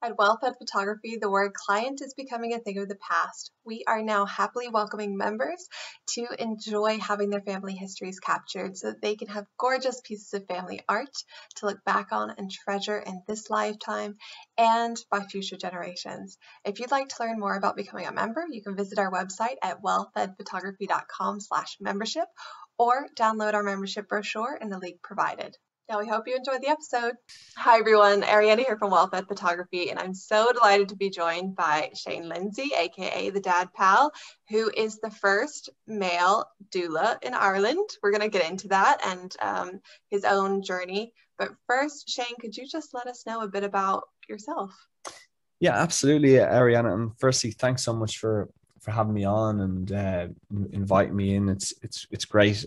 At Well Fed Photography, the word client is becoming a thing of the past. We are now happily welcoming members to enjoy having their family histories captured so that they can have gorgeous pieces of family art to look back on and treasure in this lifetime and by future generations. If you'd like to learn more about becoming a member, you can visit our website at wellfedphotography.com/membership or download our membership brochure in the link provided. Now, we hope you enjoyed the episode. Hi, everyone. Arianna here from Well Fed Photography, and I'm so delighted to be joined by Shane Lindsay, aka The Dad Pal, who is the first male doula in Ireland. We're going to get into that and his own journey. But first, Shane, could you just let us know a bit about yourself? Yeah, absolutely, Arianna. And firstly, thanks so much for having me on and inviting me in. It's great.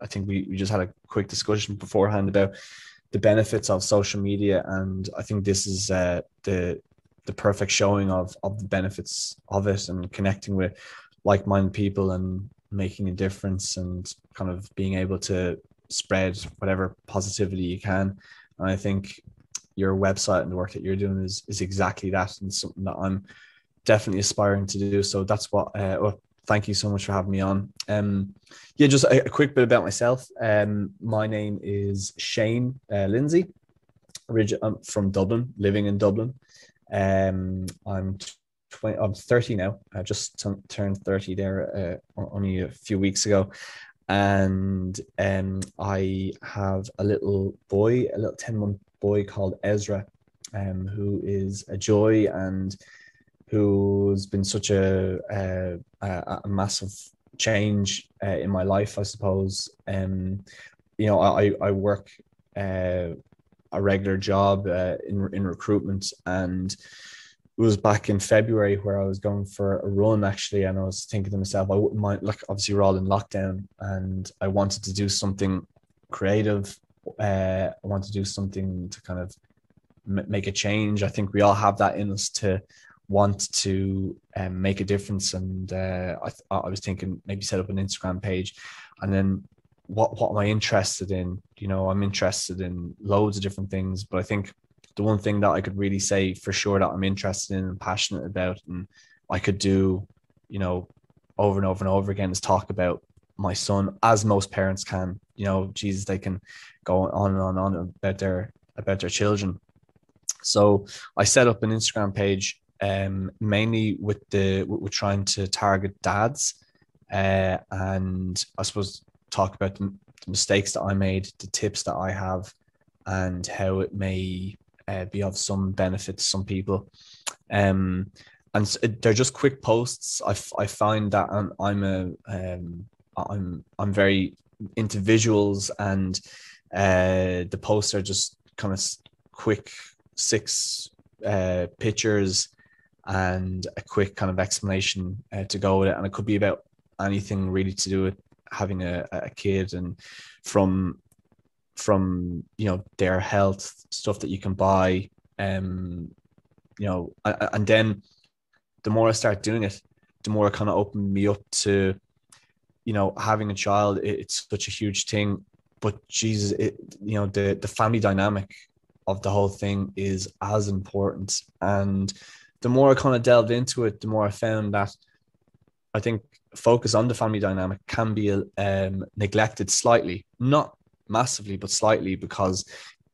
I think we just had a quick discussion beforehand about the benefits of social media, and I think this is the perfect showing of the benefits of it, and connecting with like-minded people and making a difference and kind of being able to spread whatever positivity you can. And I think your website and the work that you're doing is exactly that, and something that I'm definitely aspiring to do. So that's what thank you so much for having me on. Yeah, just a quick bit about myself. My name is Shane Lindsay. I'm from Dublin, living in Dublin. I'm 30 now. I just turned 30 there only a few weeks ago. And I have a little boy, a little 10-month boy called Ezra, who is a joy and who's been such a massive change in my life, I suppose. You know, I work a regular job in recruitment, and it was back in February where I was going for a run, actually, and I was thinking to myself, I wouldn't mind, like, obviously we're all in lockdown, and I wanted to do something creative. I wanted to do something to kind of make a change. I think we all have that in us to want to make a difference, and I was thinking maybe set up an Instagram page. And then what am I interested in? You know, I'm interested in loads of different things, but I think the one thing that I could really say for sure that I'm interested in and passionate about, and I could do, you know, over and over and over again, is talk about my son, as most parents can. You know, Jesus, they can go on and on and on about their children. So I set up an Instagram page, mainly with trying to target dads, and I suppose talk about the mistakes that I made, the tips that I have, and how it may be of some benefit to some people. And they're just quick posts. I find that I'm very into visuals, and the posts are just kind of quick 6 pictures and a quick kind of explanation to go with it. And it could be about anything really to do with having a kid, and from you know, their health, stuff that you can buy, you know. And then the more I start doing it, the more it kind of opened me up to, you know, having a child. It's such a huge thing, but Jesus, you know, the family dynamic of the whole thing is as important. And the more I kind of delved into it, the more I found that I think focus on the family dynamic can be neglected slightly, not massively, but slightly, because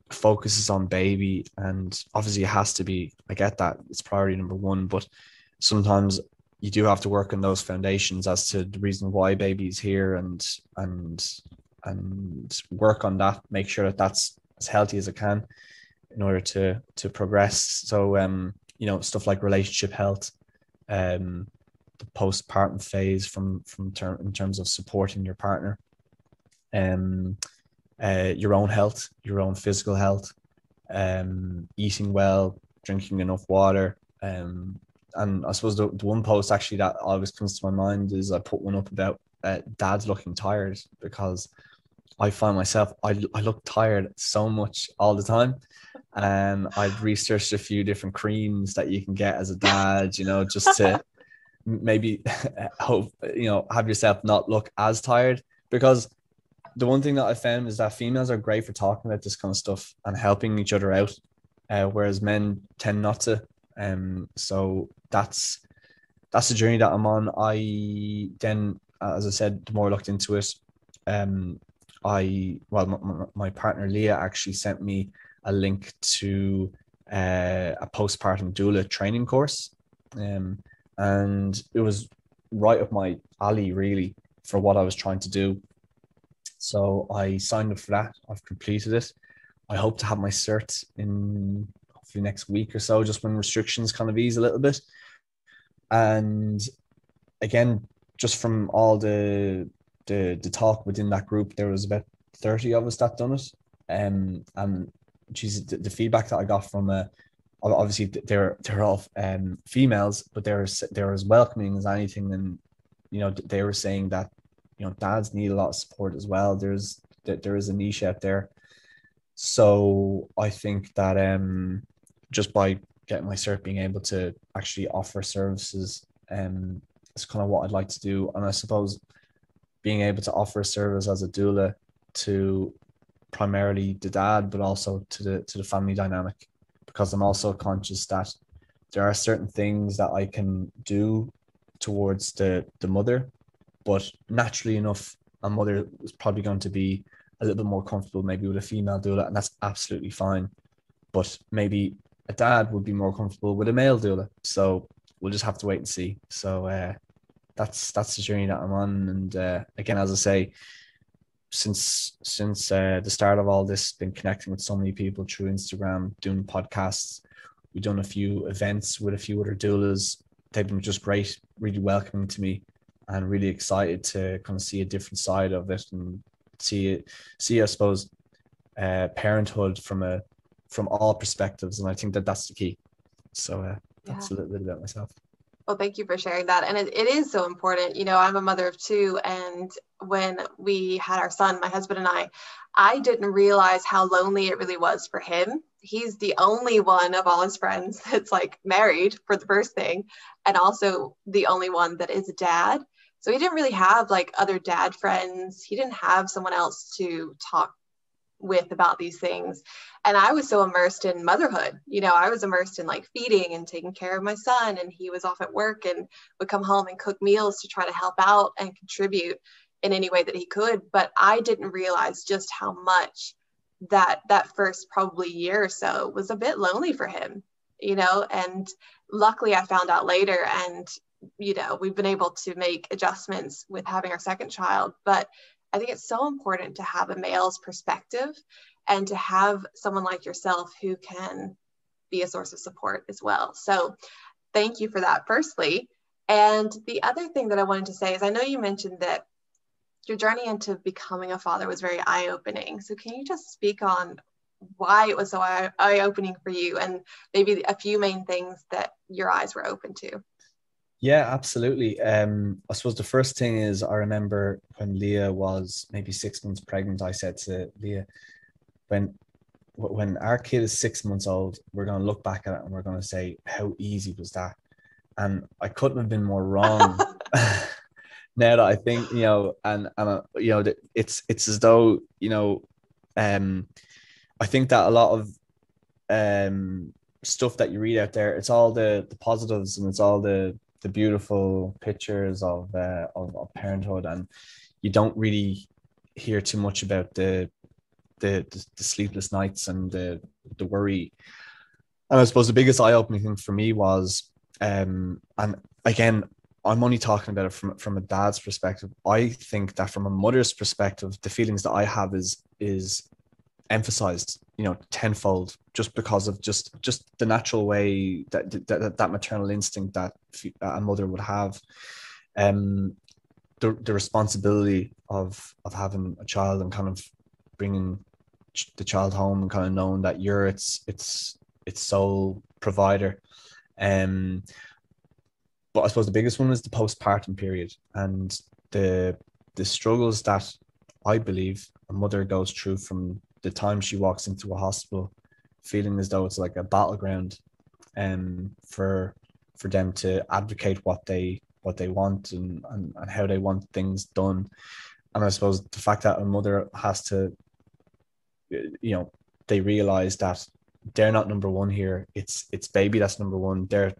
focus is on baby, and obviously it has to be. I get that it's priority number one, but sometimes you do have to work on those foundations as to the reason why baby's here, and work on that, make sure that that's as healthy as it can in order to progress. So you know, stuff like relationship health, the postpartum phase in terms of supporting your partner, your own health, your own physical health, eating well, drinking enough water. And I suppose the one post actually that always comes to my mind is I put one up about dads looking tired, because I find myself, I look tired so much all the time. And I've researched a few different creams that you can get as a dad, you know, just to maybe hope, you know, have yourself not look as tired. Because the one thing that I found is that females are great for talking about this kind of stuff and helping each other out. whereas men tend not to. So that's the journey that I'm on. I then, as I said, the more I looked into it, my partner Leah actually sent me a link to a postpartum doula training course, and it was right up my alley really for what I was trying to do. So I signed up for that. I've completed it. I hope to have my cert in hopefully next week or so, just when restrictions kind of ease a little bit. And again, just from all the talk within that group, there was about 30 of us that done it. And geez, the feedback that I got from obviously they're all females, but they're as welcoming as anything. And you know, they were saying that, you know, dads need a lot of support as well. There is a niche out there. So I think that just by getting my cert, being able to actually offer services, is kind of what I'd like to do. And I suppose being able to offer a service as a doula to primarily the dad, but also to the family dynamic, because I'm also conscious that there are certain things that I can do towards the mother, but naturally enough, a mother is probably going to be a little bit more comfortable maybe with a female doula, and that's absolutely fine. But maybe a dad would be more comfortable with a male doula. So we'll just have to wait and see. So that's the journey that I'm on. And again, as I say, since the start of all this, been connecting with so many people through Instagram, doing podcasts. We've done a few events with a few other doulas. They've been just great, really welcoming to me, and really excited to kind of see a different side of it and see I suppose parenthood from all perspectives. And I think that's the key. So that's a little bit about myself. Well, thank you for sharing that. And it is so important. You know, I'm a mother of two, and when we had our son, my husband and I didn't realize how lonely it really was for him. He's the only one of all his friends that's like married, for the first thing, and also the only one that is a dad. So he didn't really have like other dad friends. He didn't have someone else to talk with about these things. And I was so immersed in motherhood. You know, I was immersed in like feeding and taking care of my son, and he was off at work and would come home and cook meals to try to help out and contribute in any way that he could. But I didn't realize just how much that first probably year or so was a bit lonely for him, you know. And luckily I found out later, and you know, we've been able to make adjustments with having our second child. But I think it's so important to have a male's perspective and to have someone like yourself who can be a source of support as well. So thank you for that, firstly. And the other thing that I wanted to say is, I know you mentioned that your journey into becoming a father was very eye-opening. So can you just speak on why it was so eye-opening for you, and maybe a few main things that your eyes were open to? Yeah, absolutely. I suppose the first thing is, I remember when Leah was maybe 6 months pregnant, I said to Leah, when our kid is 6 months old, we're going to look back at it and we're going to say, how easy was that? And I couldn't have been more wrong. Now that I think, you know, and you know, it's as though, you know, I think that a lot of stuff that you read out there, it's all the positives, and it's all the beautiful pictures of parenthood, and you don't really hear too much about the sleepless nights and the worry. And I suppose the biggest eye-opening thing for me was, and again, I'm only talking about it from a dad's perspective. I think that from a mother's perspective, the feelings that I have is emphasized, you know, tenfold, just because of just the natural way that maternal instinct that a mother would have. The responsibility of having a child, and kind of bringing the child home, and kind of knowing that you're its sole provider. But I suppose the biggest one was the postpartum period, and the struggles that I believe a mother goes through from the time she walks into a hospital, feeling as though it's like a battleground, for them to advocate what they want and how they want things done. And I suppose the fact that a mother has to, you know, they realize that they're not number one here. It's baby that's number one. They're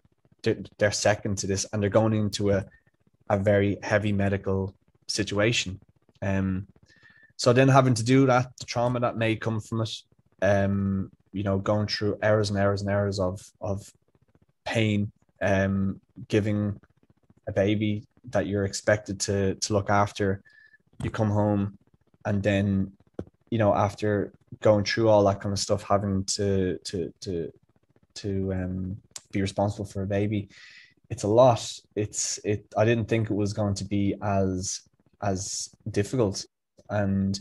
second to this, and they're going into a very heavy medical situation. So then having to do that, the trauma that may come from it, you know, going through hours and hours of pain, giving a baby that you're expected to look after, you come home, and then, you know, after going through all that kind of stuff, having to be responsible for a baby, it's a lot. I didn't think it was going to be as difficult, and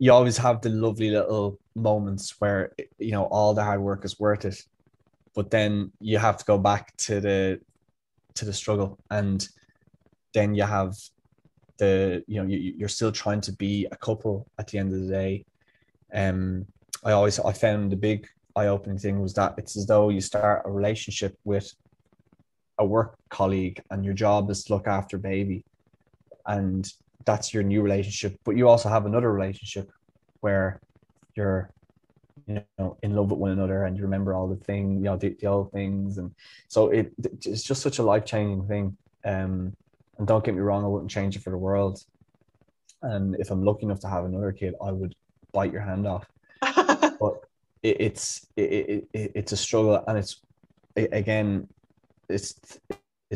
you always have the lovely little moments where, you know, all the hard work is worth it, but then you have to go back to the struggle, and then you have you're still trying to be a couple at the end of the day. I found the big eye-opening thing was that it's as though you start a relationship with a work colleague, and your job is to look after baby, and that's your new relationship. But you also have another relationship where you're, you know, in love with one another, and you remember all the things, you know, the old things, and so it's just such a life-changing thing. And don't get me wrong, I wouldn't change it for the world. And if I'm lucky enough to have another kid, I would bite your hand off. But it's a struggle, and it's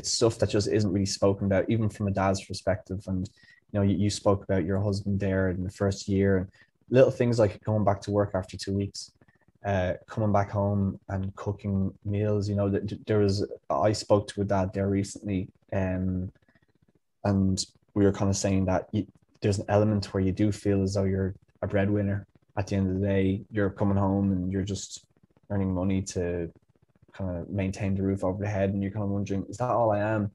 stuff that just isn't really spoken about, even from a dad's perspective. And, you know, you spoke about your husband there in the first year, and little things like going back to work after 2 weeks, coming back home and cooking meals. You know, I spoke to a dad there recently, and we were kind of saying that there's an element where you do feel as though you're a breadwinner. At the end of the day, you're coming home and you're just earning money to kind of maintain the roof over the head, and you're kind of wondering, is that all I am?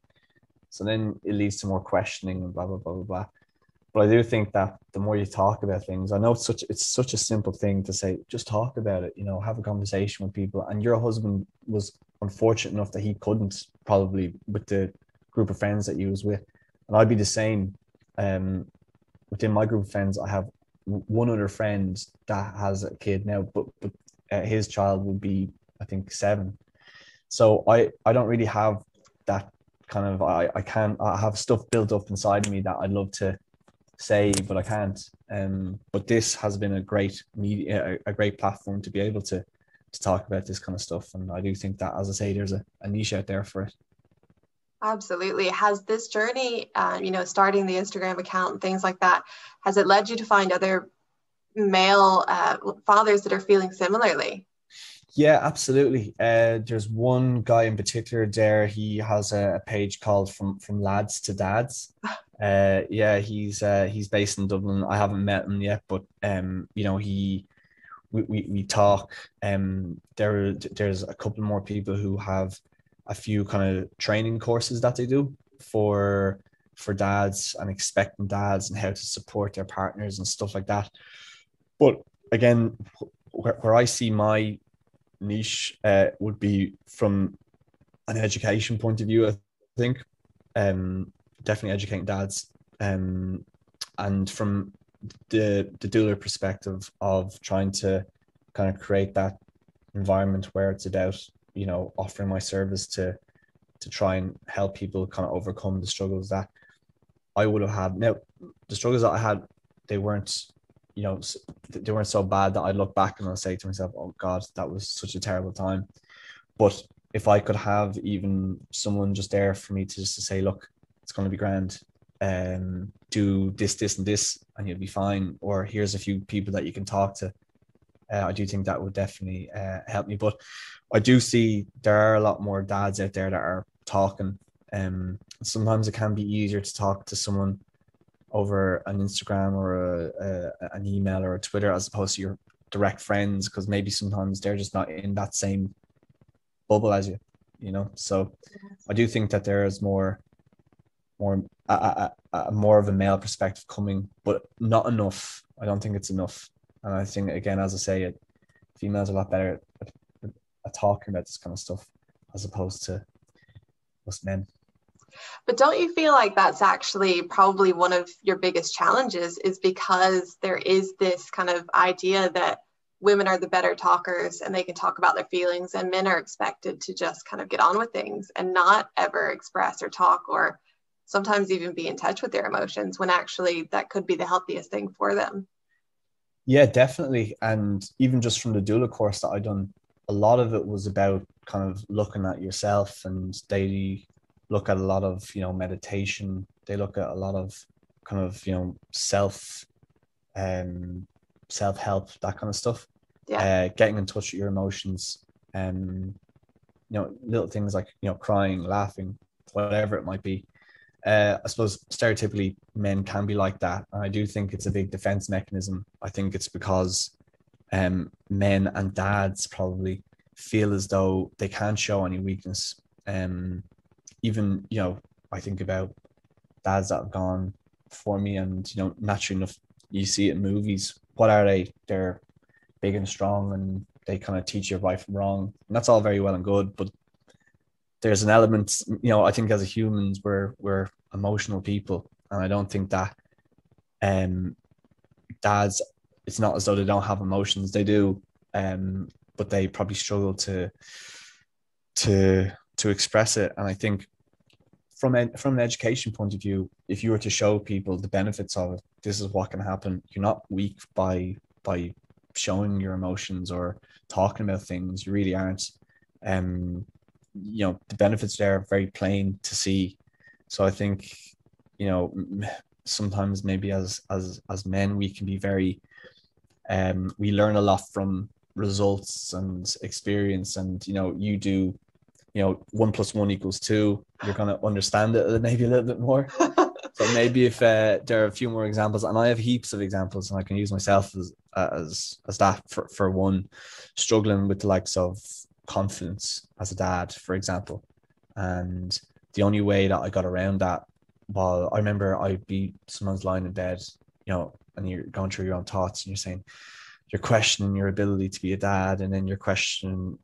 So then it leads to more questioning and blah, blah, blah, blah, blah. But I do think that the more you talk about things, I know it's such a simple thing to say, just talk about it, you know, have a conversation with people. And your husband was unfortunate enough that he couldn't, probably, with the group of friends that he was with. And I'd be the same. Within my group of friends, I have one other friend that has a kid now, but his child would be, I think, 7. So I don't really have that kind of, I have stuff built up inside me that I'd love to say, but I can't. But this has been a great media, a great platform to be able to talk about this kind of stuff. And I do think that, as I say, there's a niche out there for it. Absolutely. Has this journey, you know, starting the Instagram account and things like that, has it led you to find other male fathers that are feeling similarly? Yeah, absolutely. There's one guy in particular there. He has a page called From Lads to Dads. Yeah, he's based in Dublin. I haven't met him yet, but you know, we talk. There's a couple more people who have a few kind of training courses that they do for dads and expectant dads, and how to support their partners and stuff like that. But again, where I see my niche would be from an education point of view, I think. Definitely educating dads, and from the doula perspective of trying to kind of create that environment where it's about, you know, offering my service to try and help people kind of overcome the struggles that I would have had. Now, the struggles that I had, they weren't so bad that I look back and I'll say to myself, oh God, that was such a terrible time. But if I could have even someone just there for me to say, look, it's going to be grand, do this, this, and this, and you'll be fine. Or here's a few people that you can talk to. I do think that would definitely help me. But I do see there are a lot more dads out there that are talking. Sometimes it can be easier to talk to someone over an Instagram or an email or a Twitter, as opposed to your direct friends, because maybe sometimes they're just not in that same bubble as you, you know. So I do think that there is more of a male perspective coming, but not enough. I don't think it's enough. And I think, again, as I say, females are a lot better at talking about this kind of stuff as opposed to us men. But don't you feel like that's actually probably one of your biggest challenges, is because there is this kind of idea that women are the better talkers and they can talk about their feelings, and men are expected to just kind of get on with things and not ever express or talk or sometimes even be in touch with their emotions, when actually that could be the healthiest thing for them. Yeah, definitely. And even just from the doula course that I done, a lot of it was about kind of looking at yourself, and they look at a lot of, you know, meditation. They look at a lot of kind of, you know, self-help, that kind of stuff. Yeah. Getting in touch with your emotions, you know, little things like, you know, crying, laughing, whatever it might be. I suppose stereotypically men can be like that, and I do think it's a big defense mechanism. I think it's because men and dads probably feel as though they can't show any weakness. Even, you know, I think about dads that have gone for me, and, you know, naturally enough, you see it in movies. What are they? They're big and strong, and they kind of teach you right from wrong. And that's all very well and good, but there's an element, you know, I think as humans, we're emotional people. And I don't think that dads, it's not as though they don't have emotions. They do, but they probably struggle to express it. And I think from an education point of view, if you were to show people the benefits of it, this is what can happen. You're not weak by showing your emotions or talking about things. You really aren't. You know, the benefits there are very plain to see. So I think, you know, sometimes maybe as men, we can be very, we learn a lot from results and experience, and, you know, you do, you know, 1 + 1 = 2, you're going to understand it maybe a little bit more. So maybe if there are a few more examples, and I have heaps of examples, and I can use myself as that for one, struggling with the likes of confidence as a dad, for example. And the only way that I got around that, well, I remember I'd be someone's lying in bed, you know, and you're going through your own thoughts, and you're saying, you're questioning your ability to be a dad, and then I'm questioning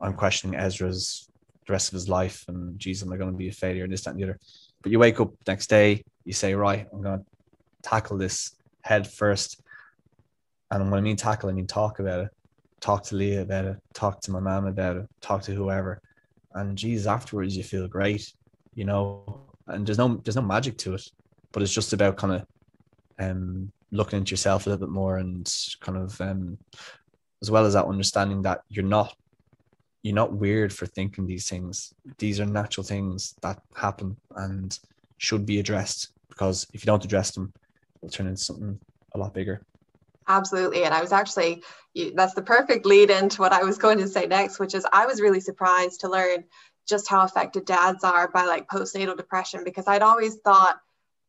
Ezra's, the rest of his life, and geez, am I going to be a failure, and this, that, and the other. But you wake up next day, you say, right, I'm going to tackle this head first. And when I mean tackle, I mean talk about it. Talk to Leah about it, talk to my mom about it, talk to whoever. And geez, afterwards you feel great, you know, and there's no magic to it, but it's just about kind of looking into yourself a little bit more, and kind of as well as that, understanding that you're not weird for thinking these things. These are natural things that happen and should be addressed, because if you don't address them, it'll turn into something a lot bigger. Absolutely. And I was actually, that's the perfect lead into what I was going to say next, which is I was really surprised to learn just how affected dads are by like postnatal depression, because I'd always thought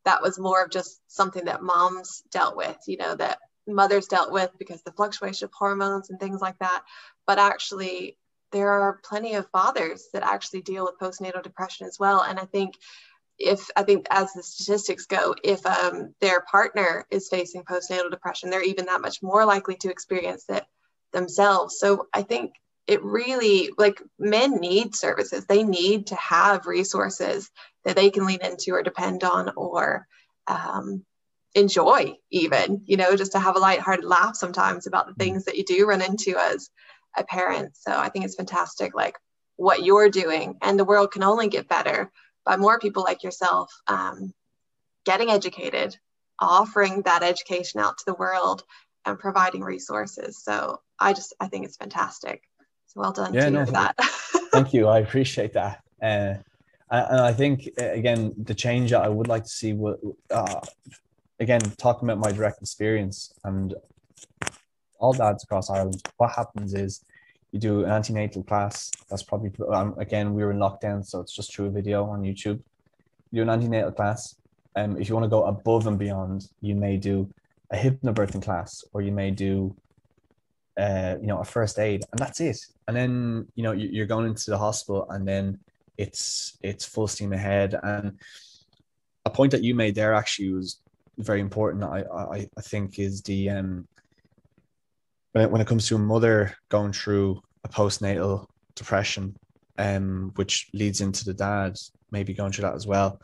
that was more of just something that moms dealt with, you know, that mothers dealt with because the fluctuation of hormones and things like that. But actually, there are plenty of fathers that actually deal with postnatal depression as well. And I think as the statistics go, if their partner is facing postnatal depression, they're even that much more likely to experience it themselves. So I think it really, like, men need services. They need to have resources that they can lean into or depend on or enjoy even, you know, just to have a lighthearted laugh sometimes about the things that you do run into as a parent. So I think it's fantastic, like, what you're doing, and the world can only get better by more people like yourself getting educated, offering that education out to the world, and providing resources. So I think it's fantastic. So well done for that. Thank you. I appreciate that. And I think, again, the change that I would like to see, again, talking about my direct experience and all dads across Ireland, what happens is, you do an antenatal class. That's probably, again, we were in lockdown, so it's just through a video on YouTube. You do an antenatal class. If you want to go above and beyond, you may do a hypnobirthing class, or you may do, you know, a first aid, and that's it. And then, you know, you're going into the hospital, and then it's full steam ahead. And a point that you made there actually was very important. I think is the when it comes to a mother going through a postnatal depression, which leads into the dad maybe going through that as well.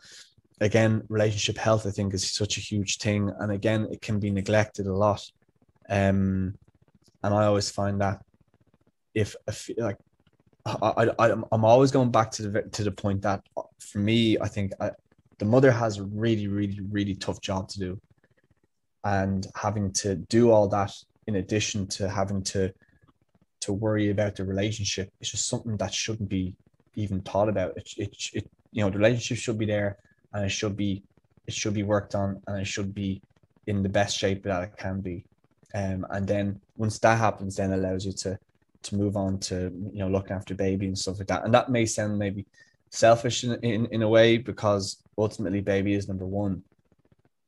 Again, relationship health, I think, is such a huge thing. And again, it can be neglected a lot. And I always find that if I feel like I'm always going back to the point that for me, I think the mother has a really, really, really tough job to do. And having to do all that in addition to having to worry about the relationship, it's just something that shouldn't be even thought about. It you know, the relationship should be there, and it should be worked on, and it should be in the best shape that it can be. And then once that happens, then it allows you to move on to, you know, looking after baby and stuff like that. And that may sound maybe selfish in a way, because ultimately baby is number one,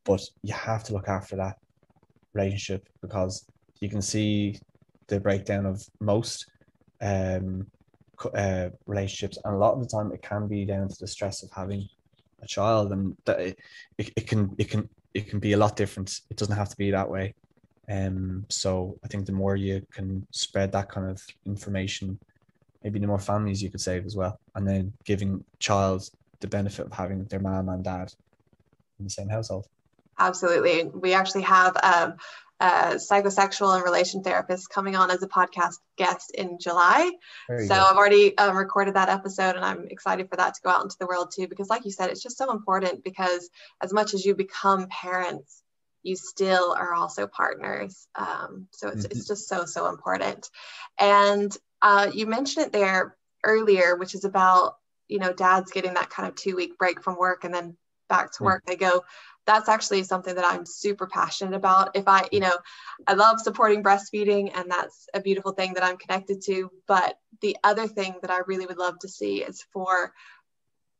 but you have to look after that relationship, because you can see the breakdown of most relationships, and a lot of the time it can be down to the stress of having a child, and that it can be a lot different. It doesn't have to be that way. So I think the more you can spread that kind of information, maybe the more families you could save as well. And then giving child the benefit of having their mom and dad in the same household. Absolutely. We actually have psychosexual and relation therapists coming on as a podcast guest in July. So I've already recorded that episode, and I'm excited for that to go out into the world too, because like you said, it's just so important, because as much as you become parents, you still are also partners. So it's just so important. And you mentioned it there earlier, which is about, you know, dads getting that kind of 2-week break from work and then back to work they go. That's actually something that I'm super passionate about. I love supporting breastfeeding, and that's a beautiful thing that I'm connected to. But the other thing that I really would love to see is for,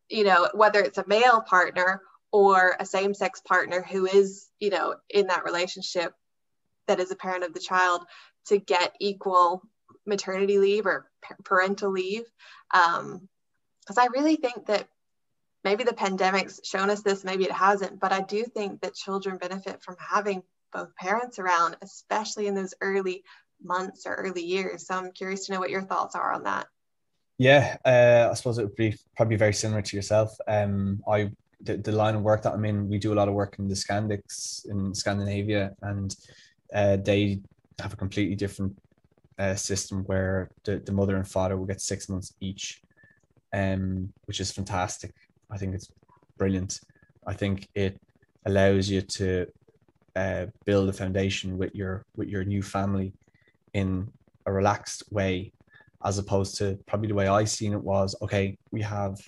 you know, whether it's a male partner or a same-sex partner who is, you know, in that relationship that is a parent of the child, to get equal maternity leave or parental leave. Because I really think that maybe the pandemic's shown us this, maybe it hasn't, but I do think that children benefit from having both parents around, especially in those early months or early years. So I'm curious to know what your thoughts are on that. Yeah, I suppose it would be probably very similar to yourself. The line of work that I'm in, we do a lot of work in the Scandics in Scandinavia, and they have a completely different system where the mother and father will get 6 months each, which is fantastic. I think it's brilliant. I think it allows you to build a foundation with your new family in a relaxed way, as opposed to probably the way I seen it was, okay, we have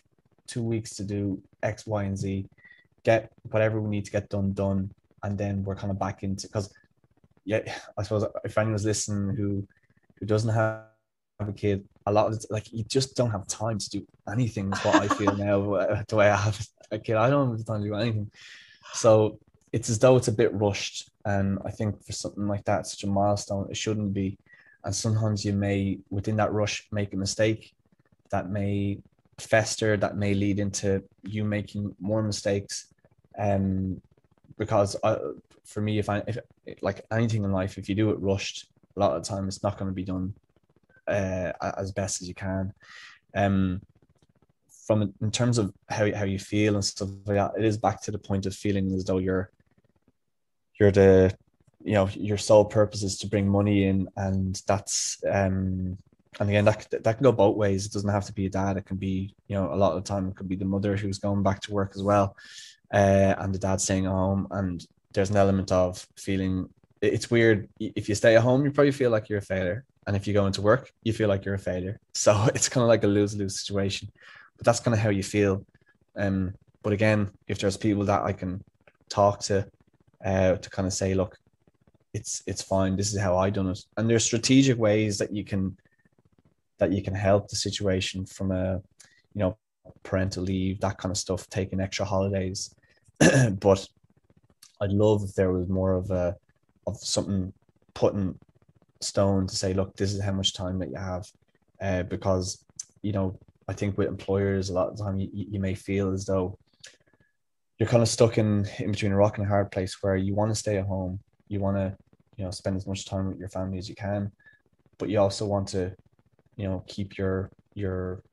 2 weeks to do X, Y, and Z, get whatever we need to get done, and then we're kind of back into, because I suppose if anyone's listening who doesn't have a kid, a lot of you just don't have time to do anything. Is what I feel now, the way I have a kid, I don't have time to do anything. So it's as though it's a bit rushed, and I think for something like that, such a milestone, it shouldn't be. And sometimes you may, within that rush, make a mistake that may fester, that may lead into you making more mistakes, because for me, if like anything in life, if you do it rushed, a lot of the time it's not going to be done as best as you can. From in terms of how you feel and stuff like that, it is back to the point of feeling as though you're the, you know, your sole purpose is to bring money in, and that's and again, that can go both ways. It doesn't have to be a dad. It can be, you know, a lot of the time it could be the mother who's going back to work as well, and the dad staying at home. And there's an element of feeling, it's weird. If you stay at home, you probably feel like you're a failure. And if you go into work, you feel like you're a failure. So it's kind of like a lose-lose situation. But that's kind of how you feel. But again, if there's people that I can talk to kind of say, look, it's fine. This is how I done it. And there's strategic ways that you can help the situation from a, you know, parental leave, that kind of stuff, taking extra holidays. But I'd love if there was more of something put in stone to say, look, this is how much time that you have, because, you know, I think with employers, a lot of the time you may feel as though you're kind of stuck in between a rock and a hard place, where you want to stay at home, you want to, you know, spend as much time with your family as you can, but you also want to, you know, keep your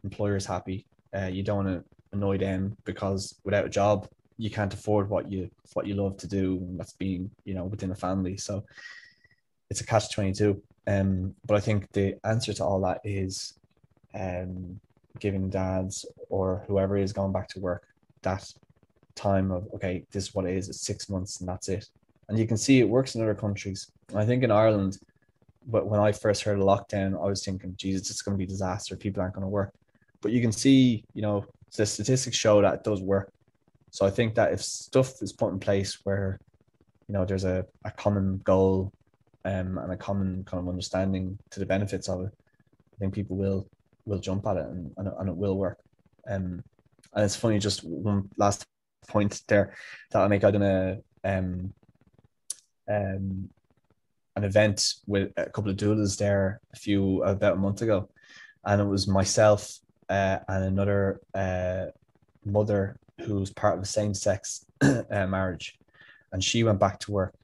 employers happy. You don't want to annoy them, because without a job, you can't afford what you love to do, and that's being, you know, within a family. So it's a catch-22. But I think the answer to all that is giving dads or whoever is going back to work that time of, okay, this is what it is, it's 6 months and that's it. And you can see it works in other countries. And I think in Ireland, but when I first heard of lockdown, I was thinking, Jesus, it's going to be a disaster. People aren't going to work. But you can see, you know, the statistics show that it does work. So I think that if stuff is put in place where, you know, there's a common goal and a common kind of understanding to the benefits of it, I think people will jump at it and it will work. And it's funny, just one last point there that I make. I done an event with a couple of doulas there about a month ago, and it was myself and another mother who's part of a same-sex marriage, and she went back to work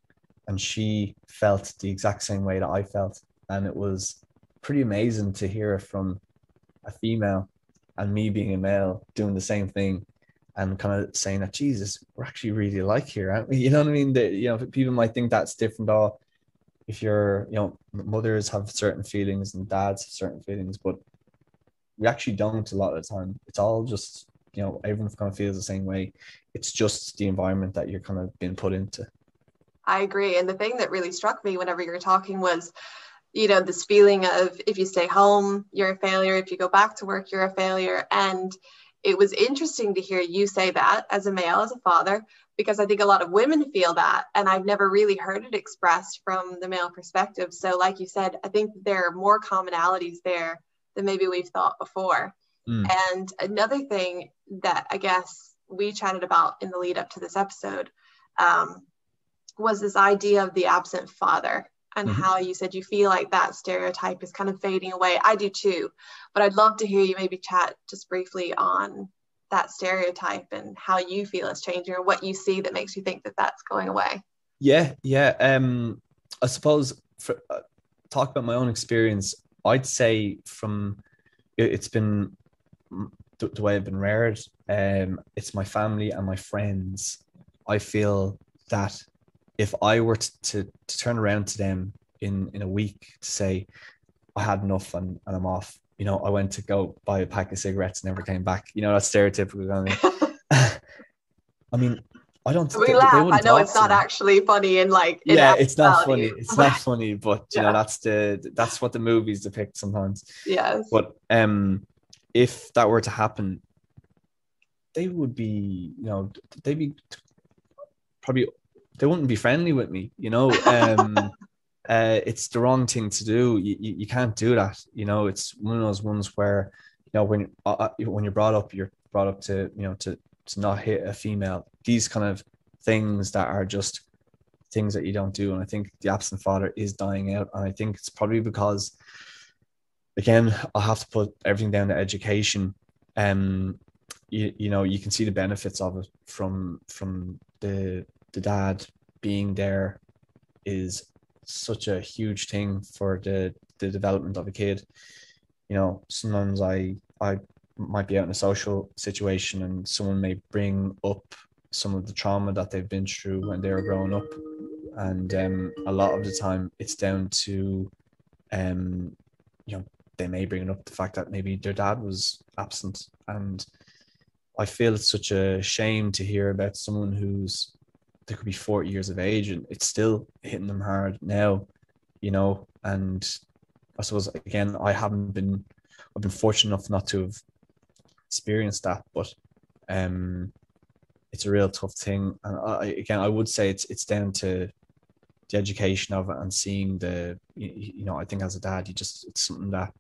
and she felt the exact same way that I felt, and it was pretty amazing to hear from a female and me being a male doing the same thing and kind of saying that, Jesus, we're actually really alike here, aren't we? You know what I mean? That, you know, people might think that's different, or if you're, you know, mothers have certain feelings and dads have certain feelings, but we actually don't a lot of the time. It's all just, you know, everyone kind of feels the same way. It's just the environment that you're kind of being put into. I agree. And the thing that really struck me whenever you were talking was, you know, this feeling of if you stay home, you're a failure. If you go back to work, you're a failure. And it was interesting to hear you say that as a male, as a father, because I think a lot of women feel that, and I've never really heard it expressed from the male perspective. So like you said, I think there are more commonalities there than maybe we've thought before. Mm. And another thing that I guess we chatted about in the lead up to this episode was this idea of the absent father, and mm-hmm. how you said you feel like that stereotype is kind of fading away. I do too, but I'd love to hear you maybe chat just briefly on that stereotype and how you feel it's changing, or what you see that makes you think that that's going away. Yeah. I suppose talk about my own experience. I'd say it's been the way I've been reared. It's my family and my friends. I feel that if I were to turn around to them in a week to say, I had enough and I'm off, you know, I went to go buy a pack of cigarettes and never came back. You know, that's stereotypical. I mean, I don't think they I know it's not actually funny. And like, it's not funny. It's not funny, but you know, that's what the movies depict sometimes. Yes. But if that were to happen, they would be, you know, they'd be probably, they wouldn't be friendly with me, you know. It's the wrong thing to do. You can't do that, you know. It's one of those ones where, you know, when you're brought up to, you know, to not hit a female, these kind of things that are just things that you don't do. And I think the absent father is dying out, and I think it's probably because, again, I'll have to put everything down to education. You know, you can see the benefits of it from the dad being there is such a huge thing for the development of a kid. You know, sometimes I might be out in a social situation and someone may bring up some of the trauma that they've been through when they were growing up, and a lot of the time it's down to you know, they may bring up the fact that maybe their dad was absent. And I feel it's such a shame to hear about someone who's, they could be 40 years of age and it's still hitting them hard now, you know. And I suppose, again, I've been fortunate enough not to have experienced that, but it's a real tough thing. And I would say it's down to the education of it and seeing you know, I think as a dad, it's something that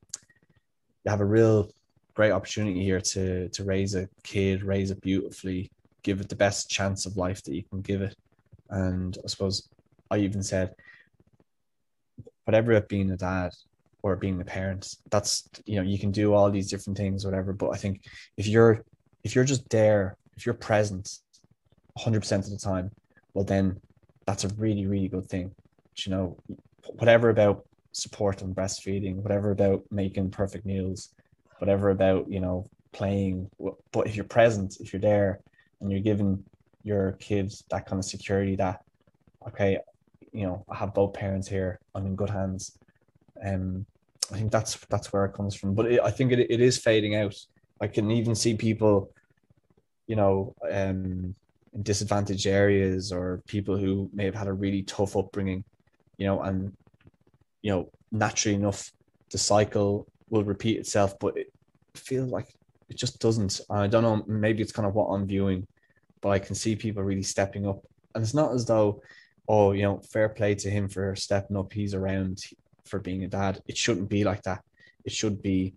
you have a real great opportunity here to raise a kid, raise it beautifully, give it the best chance of life that you can give it. And I suppose I even said, whatever it being a dad or being a parent, that's, you know, you can do all these different things, whatever. But I think if you're just there, if you're present 100% of the time, well, then that's a really, really good thing. But, you know, whatever about support and breastfeeding, whatever about making perfect meals, whatever about, you know, playing, but if you're present, if you're there, and you're giving your kids that kind of security that, okay, you know, I have both parents here, I'm in good hands, I think that's where it comes from. But I think it is fading out. I can even see people, you know, in disadvantaged areas, or people who may have had a really tough upbringing, you know, and, you know, naturally enough, the cycle will repeat itself, but it feels like it just doesn't. I don't know, maybe it's kind of what I'm viewing, but I can see people really stepping up. And it's not as though, oh, you know, fair play to him for stepping up, he's around for being a dad. It shouldn't be like that. It should be,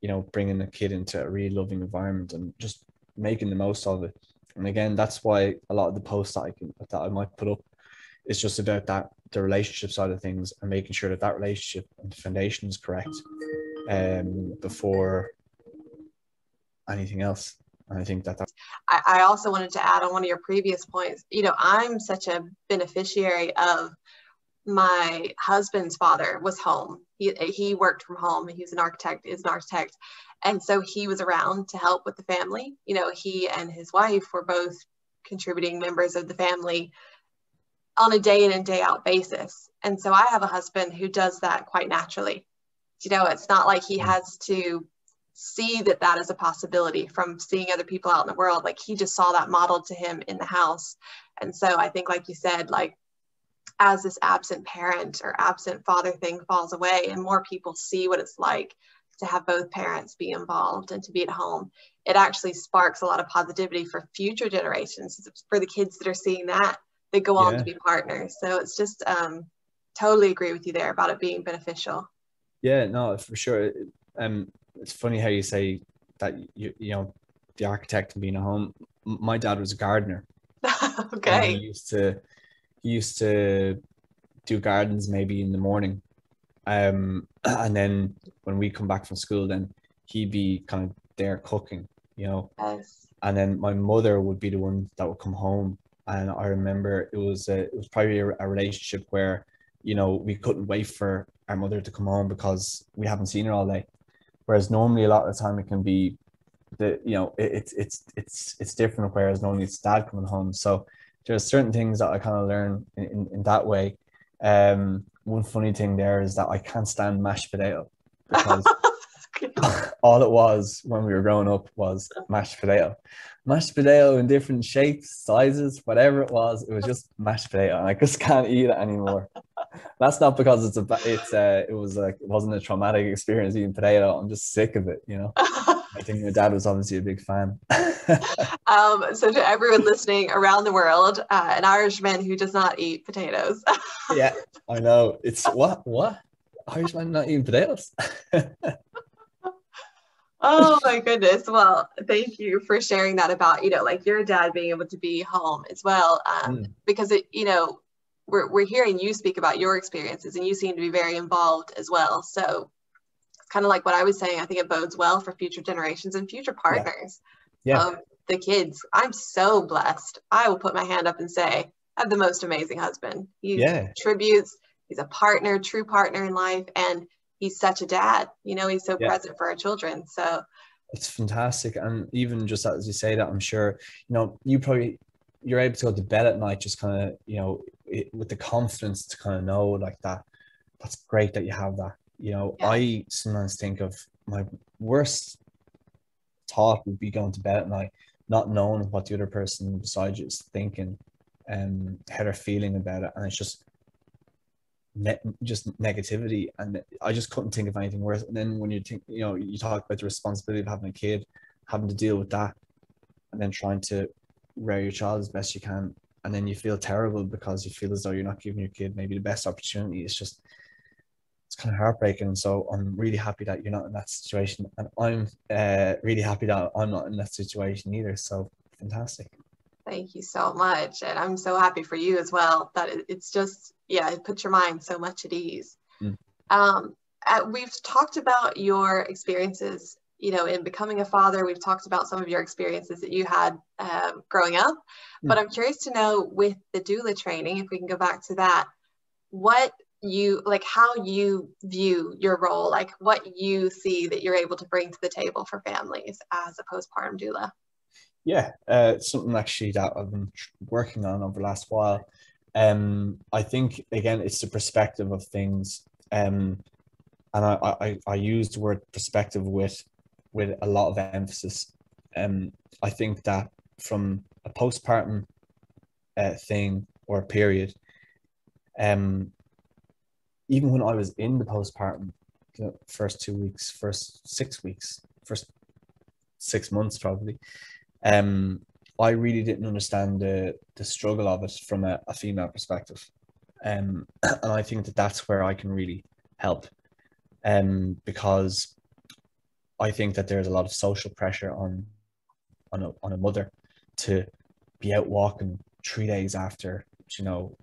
you know, bringing a kid into a really loving environment and just making the most of it. And again, that's why a lot of the posts that I might put up is just about that, the relationship side of things, and making sure that relationship and foundation is correct before anything else. And I think that I also wanted to add on one of your previous points, you know, I'm such a beneficiary of my husband's father was home. He worked from home. He was an architect, is an architect. And so he was around to help with the family. You know, he and his wife were both contributing members of the family on a day in and day out basis. And so I have a husband who does that quite naturally. You know, it's not like he has to see that is a possibility from seeing other people out in the world. Like, he just saw that modeled to him in the house. And so I think, like you said, like, as this absent parent or absent father thing falls away and more people see what it's like to have both parents be involved and to be at home, it actually sparks a lot of positivity for future generations, for the kids that are seeing that, they go on to be partners. So it's just, totally agree with you there about it being beneficial. Yeah, no, for sure. It's funny how you say that, you know, the architect and being at home. My dad was a gardener. Okay. He used to do gardens maybe in the morning. And then when we come back from school, then he'd be kind of there cooking, you know. Yes. And then my mother would be the one that would come home. And I remember it was probably a relationship where, you know, we couldn't wait for our mother to come home because we haven't seen her all day. Whereas normally a lot of the time it can be the, you know, it's different, whereas normally it's dad coming home. So there's certain things that I kind of learn in that way. One funny thing there is that I can't stand mashed potato, because all it was when we were growing up was mashed potato. Mashed potato in different shapes, sizes, whatever it was just mashed potato, and I just can't eat it anymore. That's not because it wasn't a traumatic experience eating potato. I'm just sick of it, you know. I think my dad was obviously a big fan. So to everyone listening around the world, an Irishman who does not eat potatoes. Yeah, I know. It's what? Irishman not eating potatoes? Oh my goodness. Well, thank you for sharing that about, you know, like your dad being able to be home as well. Because, you know, we're hearing you speak about your experiences, and you seem to be very involved as well. So it's kind of like what I was saying. I think it bodes well for future generations and future partners of the kids. I'm so blessed. I will put my hand up and say, I have the most amazing husband. He contributes. He's a partner, true partner in life. And he's such a dad, you know, he's so present for our children. So it's fantastic. And even just as you say that, I'm sure, you know, you're able to go to bed at night, just kind of, you know, with the confidence to kind of know like that's great that you have that, you know. I sometimes think of my worst thought would be going to bed at night, not knowing what the other person beside you is thinking and how they're feeling about it. And it's just negativity, and I just couldn't think of anything worse. And then when you think, you know, you talk about the responsibility of having a kid, having to deal with that, and then trying to rear your child as best you can, and then you feel terrible because you feel as though you're not giving your kid maybe the best opportunity. It's kind of heartbreaking. So I'm really happy that you're not in that situation, and I'm really happy that I'm not in that situation either. So fantastic. Thank you so much. And I'm so happy for you as well, that it's just, it puts your mind so much at ease. We've talked about your experiences, you know, in becoming a father. We've talked about some of your experiences that you had growing up, but I'm curious to know, with the doula training, if we can go back to that, how you view your role, like what you see that you're able to bring to the table for families as a postpartum doula. Yeah, something actually that I've been working on over the last while. I think, again, it's the perspective of things. And I use the word perspective with a lot of emphasis. I think that from a postpartum thing or period, even when I was in the postpartum, the first 2 weeks, first 6 weeks, first 6 months probably, I really didn't understand the struggle of it from a female perspective. And I think that that's where I can really help, because I think that there's a lot of social pressure on a mother to be out walking 3 days after, you know,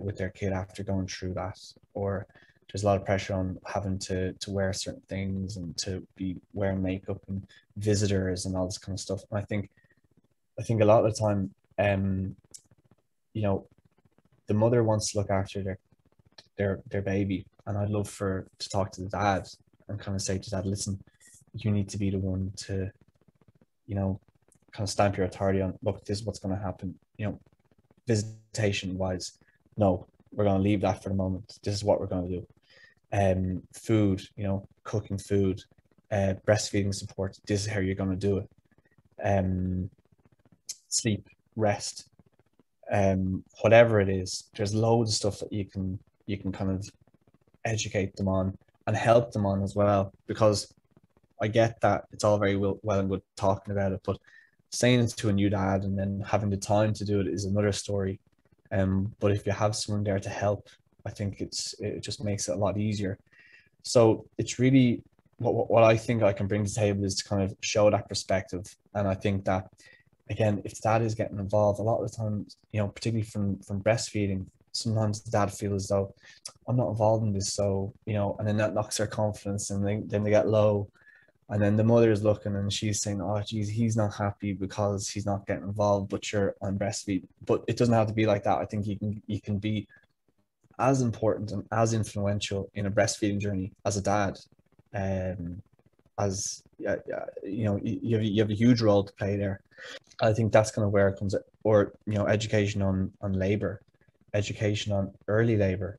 with their kid after going through that, or there's a lot of pressure on having to wear certain things and to be wearing makeup and visitors and all this kind of stuff. And I think a lot of the time, you know, the mother wants to look after their baby, and I'd love to talk to the dad and kind of say to dad, listen, you need to be the one to, you know, kind of stamp your authority on, look, this is what's going to happen, you know, visitation wise, no, we're going to leave that for the moment, this is what we're going to do. Food, you know, cooking food, breastfeeding support, this is how you're going to do it. Sleep, rest, whatever it is, there's loads of stuff that you can kind of educate them on and help them on as well, because I get that it's all very well and good talking about it, but saying it to a new dad and then having the time to do it is another story. But if you have someone there to help, I think it just makes it a lot easier. So it's really what I think I can bring to the table is to kind of show that perspective. And I think that, again, if dad is getting involved, a lot of the time, you know, particularly from breastfeeding, sometimes the dad feels as though, I'm not involved in this, so, you know, and then that knocks their confidence, and then they get low. And then the mother is looking and she's saying, oh, geez, he's not happy because he's not getting involved, but sure, I'm breastfeeding. But it doesn't have to be like that. I think you can be as important and as influential in a breastfeeding journey as a dad. You know, you have a huge role to play there. I think that's kind of where it comes at, or, you know, education on labor, education on early labor.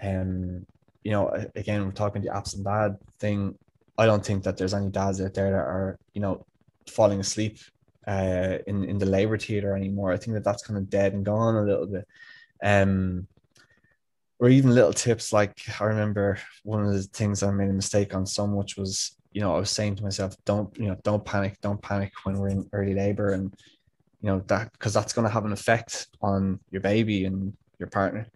You know, again, we're talking the absent dad thing. I don't think that there's any dads out there that are, you know, falling asleep in the labor theater anymore. I think that's kind of dead and gone a little bit. Or even little tips, like I remember one of the things I made a mistake on so much was, you know, I was saying to myself, don't panic when we're in early labor, and, you know, that, because that's going to have an effect on your baby and your partner.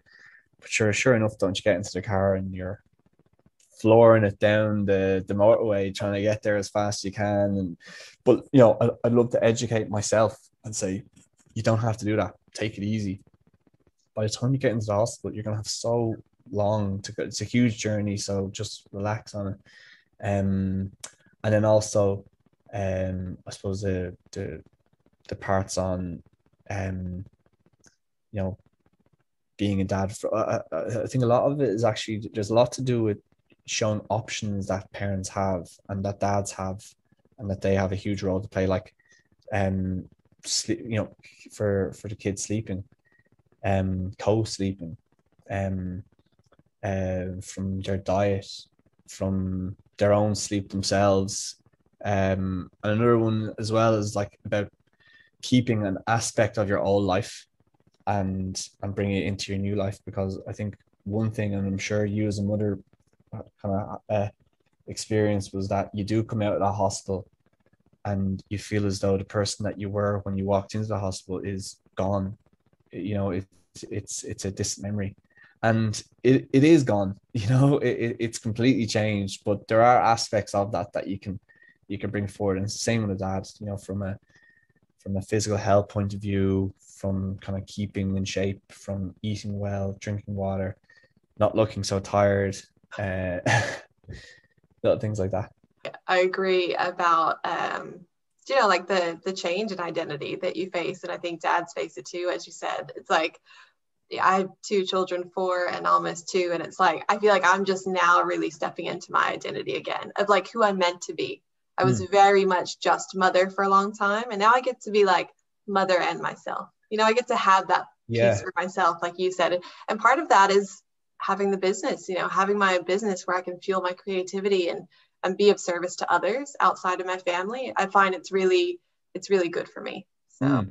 But sure enough, don't you get into the car and you're flooring it down the motorway trying to get there as fast as you can. But you know, I'd love to educate myself and say, you don't have to do that, take it easy. By the time you get into the hospital, you're gonna have so long to go. It's a huge journey, so just relax on it. And then also, I suppose the parts on, you know, being a dad for, I think a lot of it is actually, there's a lot to do with shown options that parents have and that dads have, and that they have a huge role to play, like sleep, you know, for the kids sleeping, co-sleeping, from their diet, from their own sleep themselves. And another one as well is like about keeping an aspect of your old life and bringing it into your new life, because I think one thing, and I'm sure you as a mother kind of experience, was that you do come out of the hospital and you feel as though the person that you were when you walked into the hospital is gone. You know, it's a distant memory, and it is gone. You know, it's completely changed. But there are aspects of that you can bring forward, and it's the same with the dad. You know, from a physical health point of view, from kind of keeping in shape, from eating well, drinking water, not looking so tired. Little things like that. I agree about you know, like the change in identity that you face, and I think dads face it too, as you said. It's like, yeah, I have two children, 4 and almost 2, and it's like I feel like I'm just now really stepping into my identity again of like who I'm meant to be. I was very much just mother for a long time, and now I get to be like mother and myself. You know, I get to have that piece for myself, like you said, and part of that is having the business, you know, having my business where I can fuel my creativity and be of service to others outside of my family. I find it's really good for me. So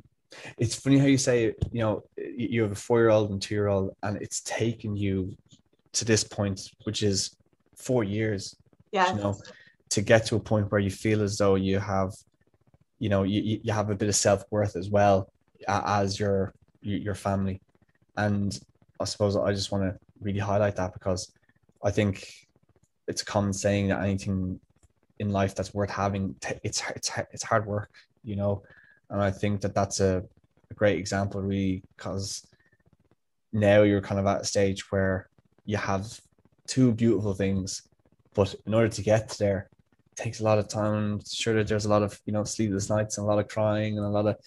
it's funny how you say, you know, you have a 4-year-old and 2-year-old, and it's taken you to this point, which is 4 years, you know, to get to a point where you feel as though you have, you know, you have a bit of self-worth as well as your family. And I suppose I just want to really highlight that, because I think it's a common saying that anything in life that's worth having, it's hard work, you know. And I think that that's a great example, really, because now you're kind of at a stage where you have two beautiful things, but in order to get there, it takes a lot of time. I'm sure that there's a lot of, you know, sleepless nights and a lot of crying and a lot of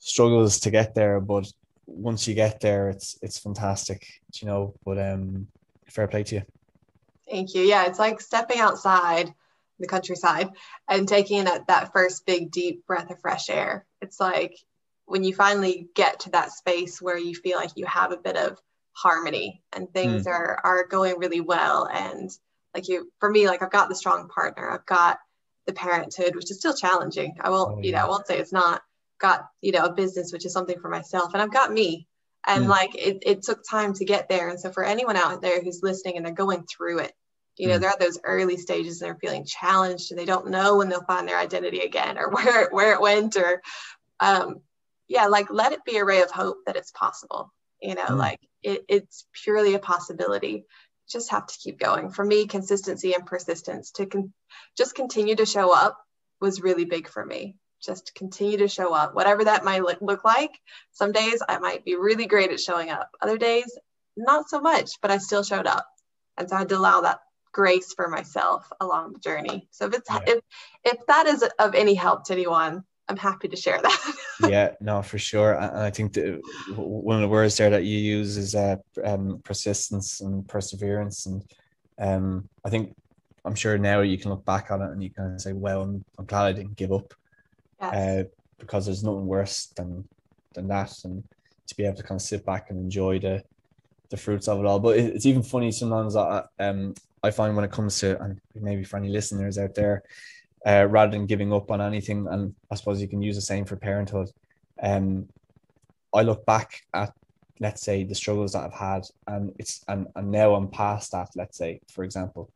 struggles to get there, but once you get there, it's fantastic, you know. But fair play to you. Thank you. Yeah, it's like stepping outside the countryside and taking that first big deep breath of fresh air. It's like when you finally get to that space where you feel like you have a bit of harmony and things are going really well, and like I've got the strong partner, I've got the parenthood, which is still challenging. I won't say it's not. Got, you know, a business, which is something for myself, and I've got me, and like it took time to get there. And so for anyone out there who's listening and they're going through it, you know, they're at those early stages and they're feeling challenged and they don't know when they'll find their identity again or where it went, or let it be a ray of hope that it's possible, you know. Like it's purely a possibility. Just have to keep going. For me, consistency and persistence to just continue to show up was really big for me. Just continue to show up, whatever that might look like. Some days I might be really great at showing up. Other days, not so much, but I still showed up. And so I had to allow that grace for myself along the journey. So if that is of any help to anyone, I'm happy to share that. Yeah, no, for sure. And I think one of the words there that you use is persistence and perseverance. And I think, I'm sure now you can look back on it and you can say, well, I'm glad I didn't give up. Yes. Because there's nothing worse than that, and to be able to kind of sit back and enjoy the fruits of it all. But it's even funny sometimes. I find when it comes to, and maybe for any listeners out there, rather than giving up on anything, and I suppose you can use the same for parenthood. I look back at, let's say, the struggles that I've had, and and now I'm past that. Let's say, for example,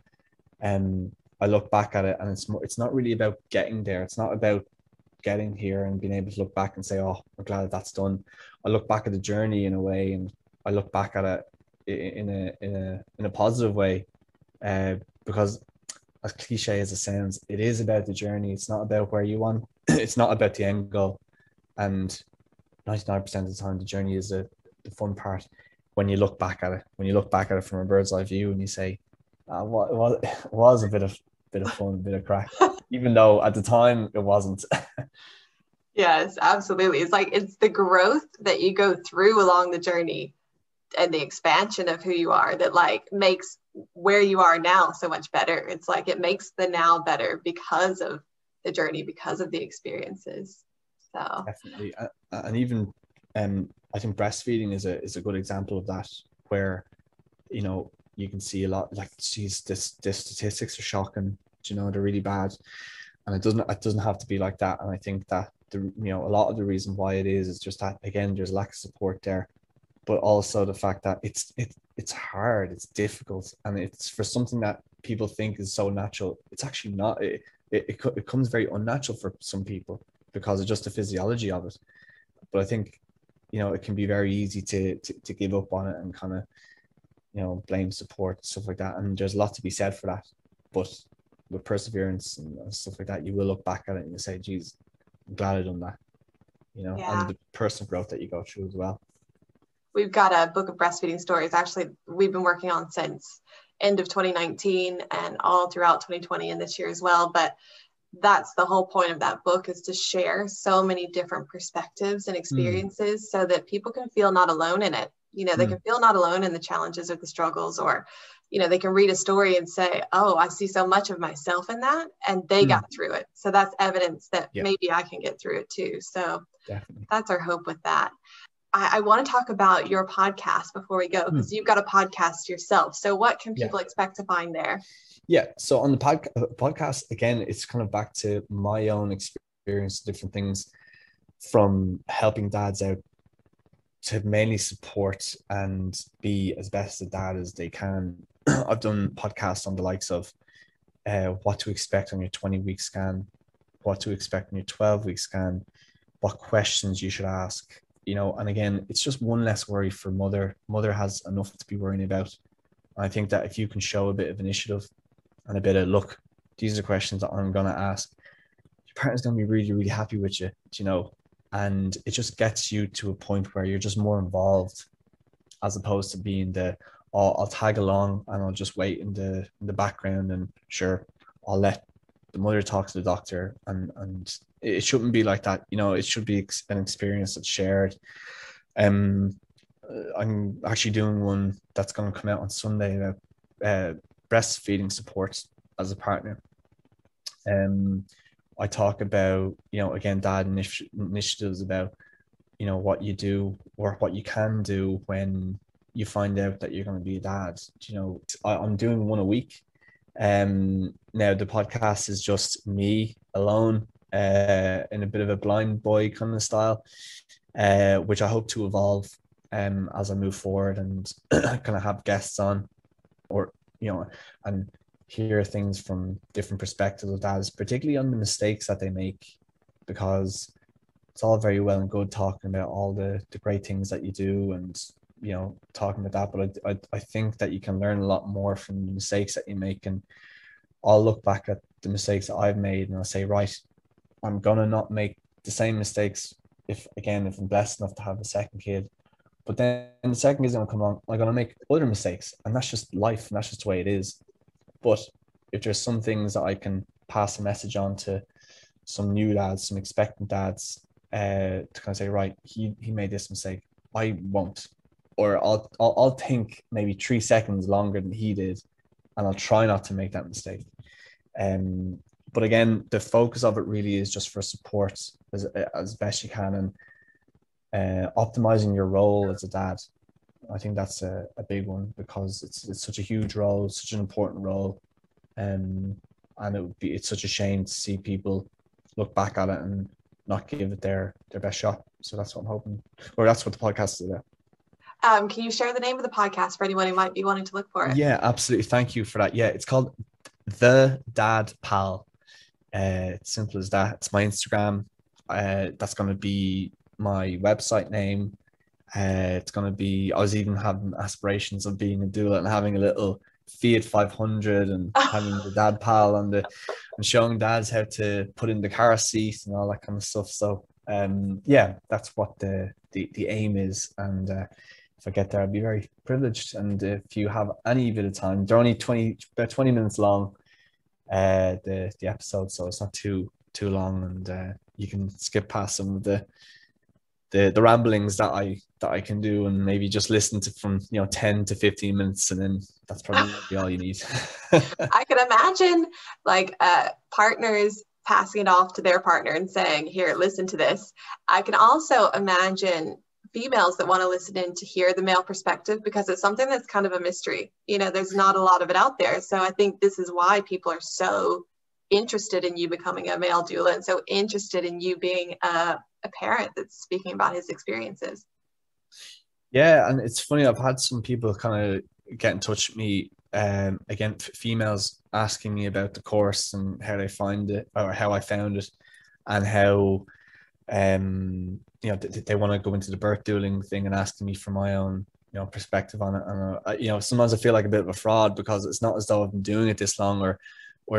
I look back at it, and it's not really about getting there. It's not about getting here and being able to look back and say, oh, I'm glad that's done. I look back at the journey in a way, and I look back at it in a positive way, because as cliche as it sounds, it is about the journey. It's not about where you want. It's not about the end goal. And 99% of the time, the journey is the fun part. When you look back at it, from a bird's eye view, and you say, it was a bit of fun, a bit of crack, even though at the time it wasn't. Yes, absolutely. It's like, it's the growth that you go through along the journey and the expansion of who you are that like makes where you are now so much better. It's like, it makes the now better because of the journey, because of the experiences. So definitely. And even, I think breastfeeding is a good example of that, where, you know, you can see a lot, like, geez, the statistics are shocking, you know, they're really bad, and it doesn't have to be like that. And I think that a lot of the reason why it is just that, again, there's lack of support there, but also the fact that it's hard, it's difficult, and it's for something that people think is so natural. It's actually not. It comes very unnatural for some people because of just the physiology of it. But I think, you know, it can be very easy to give up on it and kind of, you know, blame support, stuff like that. And there's a lot to be said for that. But with perseverance and stuff like that, you will look back at it and you say, geez, I'm glad I done that, you know. Yeah. And the personal growth that you go through as well. We've got a book of breastfeeding stories, actually, we've been working on since end of 2019 and all throughout 2020 and this year as well. But that's the whole point of that book, is to share so many different perspectives and experiences so that people can feel not alone in it. You know, they can feel not alone in the challenges or the struggles, or, you know, they can read a story and say, oh, I see so much of myself in that, and they got through it. So that's evidence that maybe I can get through it too. So definitely, that's our hope with that. I want to talk about your podcast before we go, because you've got a podcast yourself. So what can people expect to find there? Yeah. So on the podcast, again, it's kind of back to my own experience, different things from helping dads out to mainly support and be as best a dad as they can. I've done podcasts on the likes of what to expect on your 20-week scan, what to expect on your 12-week scan, what questions you should ask. You know, and again, it's just one less worry for mother. Mother has enough to be worrying about. And I think that if you can show a bit of initiative and a bit of, look, these are the questions that I'm going to ask, your partner's going to be really, really happy with you, you know, and it just gets you to a point where you're just more involved, as opposed to being the, oh, I'll tag along and I'll just wait in the background, and sure, I'll let the mother talk to the doctor, and it shouldn't be like that. You know, it should be an experience that's shared. I'm actually doing one that's going to come out on Sunday about breastfeeding support as a partner. I talk about, you know, again, dad initiatives about, you know, what you do or what you can do when you find out that you're going to be a dad. You know, I'm doing one a week. Now the podcast is just me alone, in a bit of a blind boy kind of style, which I hope to evolve as I move forward and kind of have guests on, or, you know, and hear things from different perspectives of dads, particularly on the mistakes that they make, because it's all very well and good talking about all the great things that you do and, you know, talking about that, but I think that you can learn a lot more from the mistakes that you make. And I'll look back at the mistakes that I've made and I'll say, right, I'm gonna not make the same mistakes if I'm blessed enough to have a second kid. But then the second kid's gonna come along, I'm gonna make other mistakes, and that's just life, and that's just the way it is. But if there's some things that I can pass a message on to some new dads, some expectant dads, to kind of say, right, he made this mistake, I won't. Or I'll think maybe 3 seconds longer than he did, and I'll try not to make that mistake. But again, the focus of it really is just for support as best you can, and optimizing your role as a dad. I think that's a big one, because it's such a huge role, such an important role, and it's such a shame to see people look back at it and not give it their best shot. So that's what I'm hoping, or that's what the podcast is about. Can you share the name of the podcast for anyone who might be wanting to look for it? Yeah, absolutely. Thank you for that. Yeah, it's called The Dad Pal. It's simple as that. It's my Instagram. That's going to be my website name. It's going to be, I was even having aspirations of being a doula and having a little Fiat 500 and having the Dad Pal and showing dads how to put in the car seat and all that kind of stuff. So yeah, that's what the aim is. And if I get there, I'd be very privileged. And if you have any bit of time, they're only about 20 minutes long, the episode, so it's not too long, and you can skip past some of the ramblings that I can do, and maybe just listen to from, you know, 10 to 15 minutes, and then that's probably all you need. I can imagine partners passing it off to their partner and saying, here, listen to this. I can also imagine females that want to listen in to hear the male perspective, because it's something that's kind of a mystery. You know, there's not a lot of it out there. So I think this is why people are so interested in you becoming a male doula, and so interested in you being a parent that's speaking about his experiences. Yeah. And it's funny, I've had some people kind of get in touch with me, again, females asking me about the course and how they find it, or how I found it, and how, you know, they want to go into the birth doing thing, and asking me for my own, you know, perspective on it. And you know, sometimes I feel like a bit of a fraud, because it's not as though I've been doing it this long, or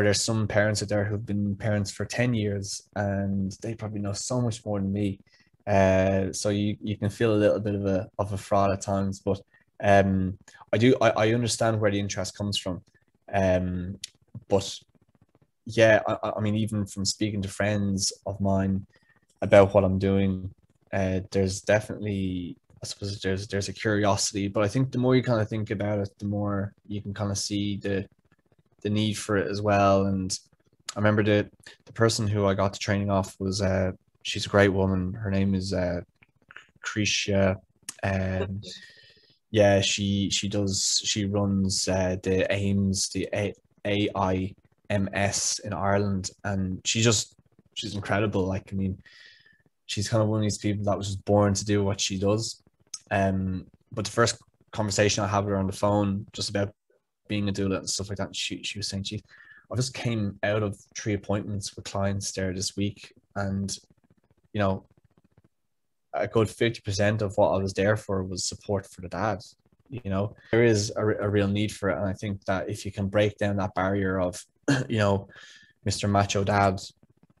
there's some parents out there who've been parents for 10 years and they probably know so much more than me. So you can feel a little bit of a fraud at times, but I understand where the interest comes from. But yeah, I mean, even from speaking to friends of mine about what I'm doing, there's definitely, I suppose, there's a curiosity, but I think the more you kind of think about it, the more you can kind of see the need for it as well. And I remember the person who I got the training off was she's a great woman. Her name is Cretia, and yeah, she runs the AIMS, the AIMS in Ireland, and she's incredible. Like, I mean, she's kind of one of these people that was just born to do what she does. But the first conversation I had with her on the phone, just about being a doula and stuff like that, she was saying, "Geez, I just came out of 3 appointments with clients there this week, and you know, a good 50% of what I was there for was support for the dad." You know, there is a real need for it, and I think that if you can break down that barrier of, you know, Mr. Macho Dad,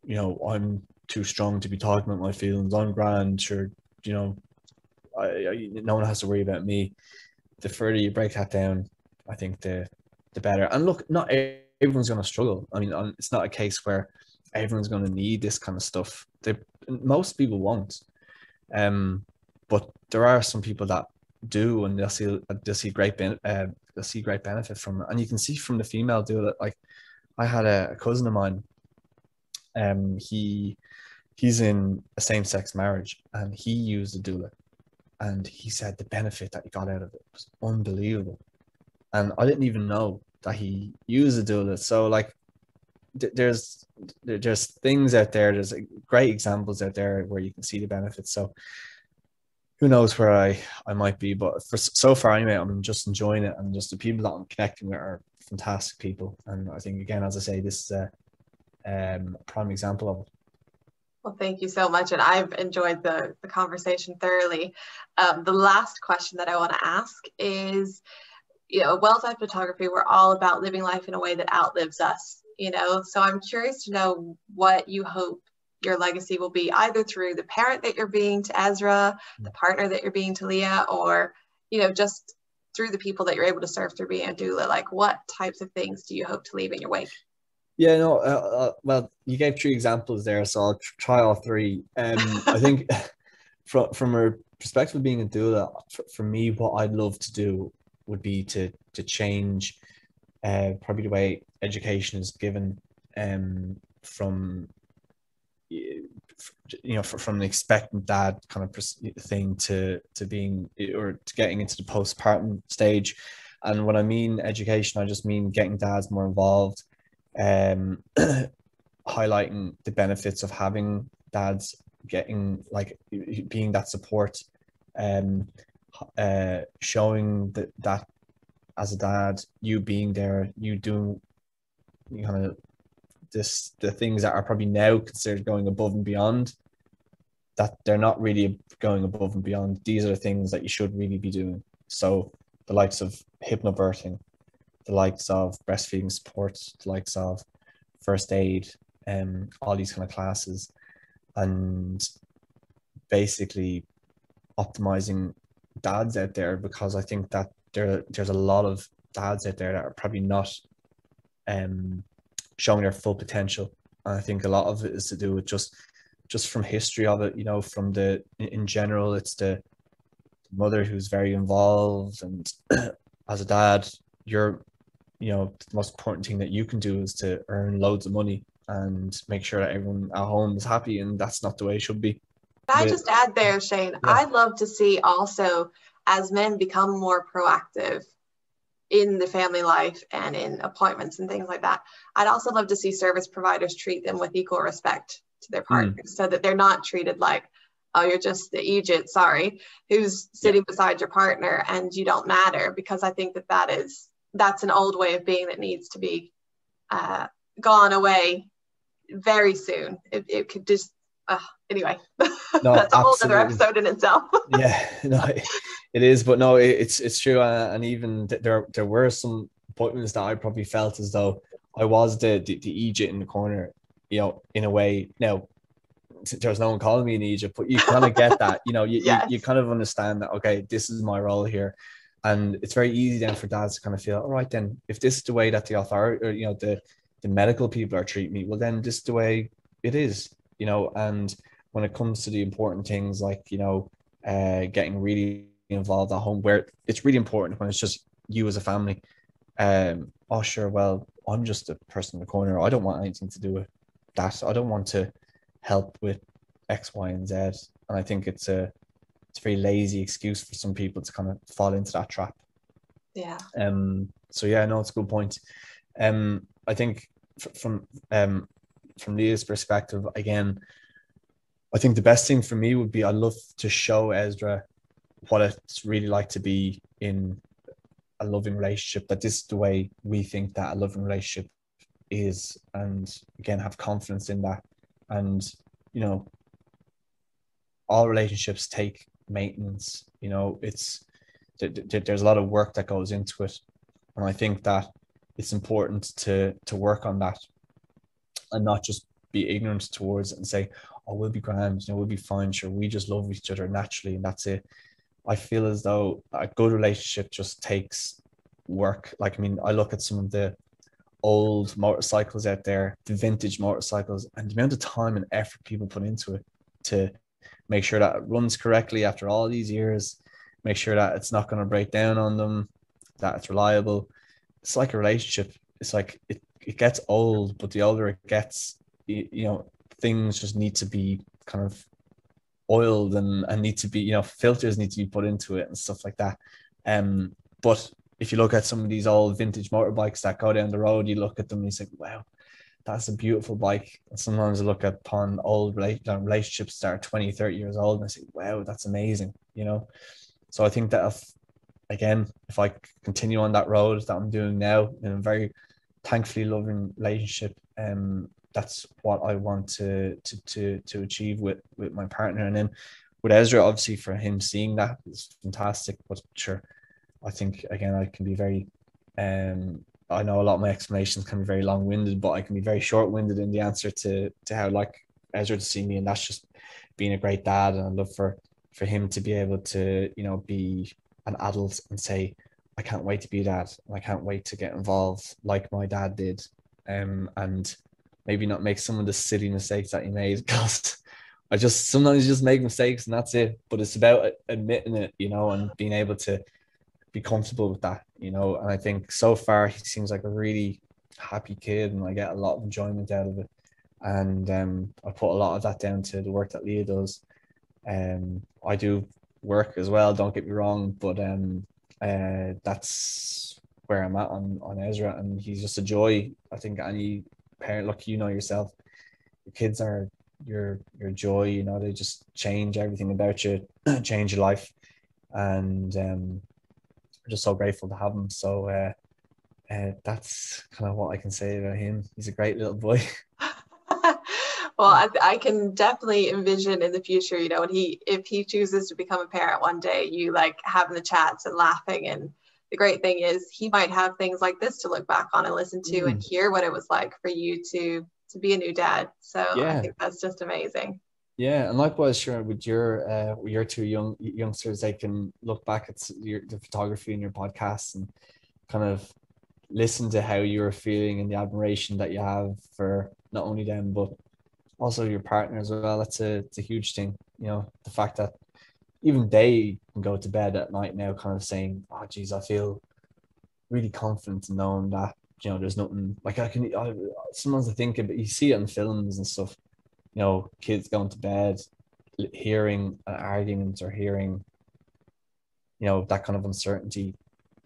you know, I'm too strong to be talking about my feelings, I'm grand, or you know, no one has to worry about me. The further you break that down, I think the better. And look, not everyone's going to struggle. I mean, it's not a case where everyone's going to need this kind of stuff. Most people won't. But there are some people that do, and they'll see great benefit from it. And you can see from the female doula. Like, I had a cousin of mine. He's in a same-sex marriage, and he used a doula, and he said the benefit that he got out of it was unbelievable. And I didn't even know that he used a doula. So like, there's things out there. There's great examples out there where you can see the benefits. So who knows where I might be, but so far anyway, I'm just enjoying it, and just the people that I'm connecting with are fantastic people. And I think, again, as I say, this is a prime example of it. Well, thank you so much. And I've enjoyed the conversation thoroughly. The last question that I want to ask is, you know, Well Fed Photography, we're all about living life in a way that outlives us, you know? So I'm curious to know what you hope your legacy will be, either through the parent that you're being to Ezra, the partner that you're being to Leah, or, you know, just through the people that you're able to serve through being a doula. Like, what types of things do you hope to leave in your wake? Yeah, no, well, you gave 3 examples there, so I'll try all 3. I think from a perspective of being a doula, for me, what I'd love to do would be to change probably the way education is given, from the expectant dad kind of thing to being, or to getting into the postpartum stage. And when I mean education, I just mean getting dads more involved, highlighting the benefits of having dads, getting, like, being that support, showing that as a dad, you being there, you doing, you kind of the things that are probably now considered going above and beyond, that they're not really going above and beyond. These are the things that you should really be doing. So the likes of hypnobirthing, the likes of breastfeeding support, the likes of first aid, all these kind of classes, and basically optimizing dads out there, because I think that there's a lot of dads out there that are probably not showing their full potential. And I think a lot of it is to do with just from history of it, you know, from the, in general, it's the mother who's very involved, and as a dad, the most important thing that you can do is to earn loads of money and make sure that everyone at home is happy, and that's not the way it should be. I just add there, Shane, yeah. I'd love to see also, as men become more proactive in the family life and in appointments and things like that, I'd also love to see service providers treat them with equal respect to their partners, so that they're not treated like, oh, you're just the agent, sorry, who's sitting beside your partner and you don't matter, because I think that's an old way of being that needs to be gone away very soon. It could just... anyway, no, that's a whole other episode in itself. Yeah, no, it is, but no, it's true. And even there were some appointments that I probably felt as though I was the agent in the corner, you know, in a way. Now, there's no one calling me an agent, but you kind of get that, you know, you kind of understand that, okay, this is my role here. And it's very easy then for dads to kind of feel, all right, then if this is the way that the authority, or, you know, the medical people are treating me, well, then this is the way it is. You know, and when it comes to the important things, like, you know, getting really involved at home, where it's really important when it's just you as a family. Oh, sure, well, I'm just a person in the corner. I don't want anything to do with that. I don't want to help with X, Y, and Z. And I think it's it's a very lazy excuse for some people to kind of fall into that trap. Yeah. So yeah, no, it's a good point. I think from Leah's perspective, again, I think the best thing for me would be, I love to show Ezra what it's really like to be in a loving relationship, that this is the way we think that a loving relationship is, and again, have confidence in that. And, you know, all relationships take maintenance, you know, it's, there's a lot of work that goes into it. And I think that it's important to work on that and not just be ignorant towards it and say, oh, we'll be grand, you know, we'll be fine, sure, we just love each other naturally and that's it. I feel as though a good relationship just takes work. Like, I mean, I look at some of the old motorcycles out there, the vintage motorcycles, and the amount of time and effort people put into it to make sure that it runs correctly after all these years, make sure that it's not going to break down on them, that it's reliable. It's like a relationship. It's like it gets old, but the older it gets, you know, things just need to be kind of oiled and need to be, you know, filters need to be put into it and stuff like that. But if you look at some of these old vintage motorbikes that go down the road, you look at them and you say, wow, that's a beautiful bike. And sometimes I look upon old relationships that are 20, 30 years old and I say, wow, that's amazing, you know? So I think that if I continue on that road that I'm doing now in a very thankfully loving relationship, that's what I want to achieve with my partner. And then with Ezra, obviously for him seeing that is fantastic, but sure, I think again, I can be very, I know a lot of my explanations can be very long-winded, but I can be very short-winded in the answer to how I'd like Ezra to see me, and that's just being a great dad. And I'd love for him to be able to, you know, be an adult and say, I can't wait to be a dad, and I can't wait to get involved like my dad did, and maybe not make some of the silly mistakes that he made, because I just sometimes just make mistakes and that's it. But it's about admitting it, you know, and being able to be comfortable with that, you know. And I think so far he seems like a really happy kid, and I get a lot of enjoyment out of it. And I put a lot of that down to the work that Leah does. I do work as well, don't get me wrong, but that's where I'm at on Ezra, and he's just a joy. I think any parent, look, you know yourself, your kids are your joy, you know, they just change everything about you, change your life. And I'm just so grateful to have him. So that's kind of what I can say about him. He's a great little boy. Well, I can definitely envision in the future, you know, when if he chooses to become a parent one day, you like having the chats and laughing. And the great thing is he might have things like this to look back on and listen to and hear what it was like for you to be a new dad. So yeah. I think that's just amazing. Yeah, and likewise, sure, with your two youngsters, they can look back at the photography in your podcast and kind of listen to how you were feeling and the admiration that you have for not only them, but also your partner as well. That's it's a huge thing, you know, the fact that even they can go to bed at night now kind of saying, oh, geez, I feel really confident in knowing that, you know, there's nothing like sometimes I think, but you see it in films and stuff, you know, kids going to bed, hearing an argument or hearing, you know, that kind of uncertainty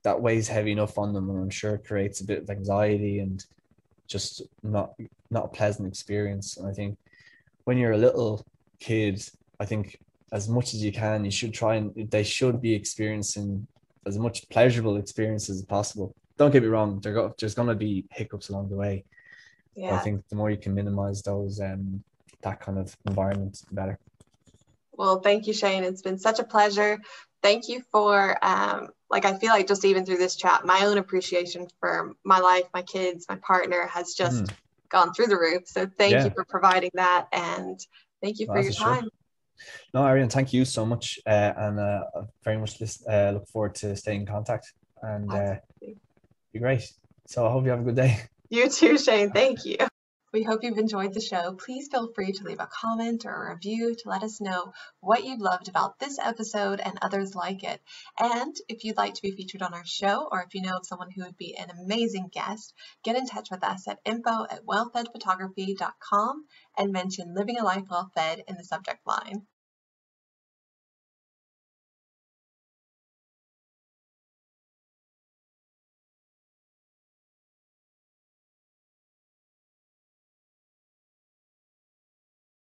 that weighs heavy enough on them, and I'm sure it creates a bit of anxiety and just not a pleasant experience. And I think when you're a little kid, I think as much as you can, you should try and they should be experiencing as much pleasurable experiences as possible. Don't get me wrong, there's going to be hiccups along the way. Yeah. But I think the more you can minimize those, that kind of environment, the better. Well, thank you, Shane. It's been such a pleasure. Thank you for, I feel like just even through this chat, my own appreciation for my life, my kids, my partner has just gone through the roof. So thank you for providing that. And thank you for your time. Sure. No, Arianna, thank you so much. And I very much look forward to staying in contact. And be great. So I hope you have a good day. You too, Shane. Thank you. We hope you've enjoyed the show. Please feel free to leave a comment or a review to let us know what you loved about this episode and others like it. And if you'd like to be featured on our show, or if you know of someone who would be an amazing guest, get in touch with us at info@wellfedphotography.com and mention Living a Life Well Fed in the subject line.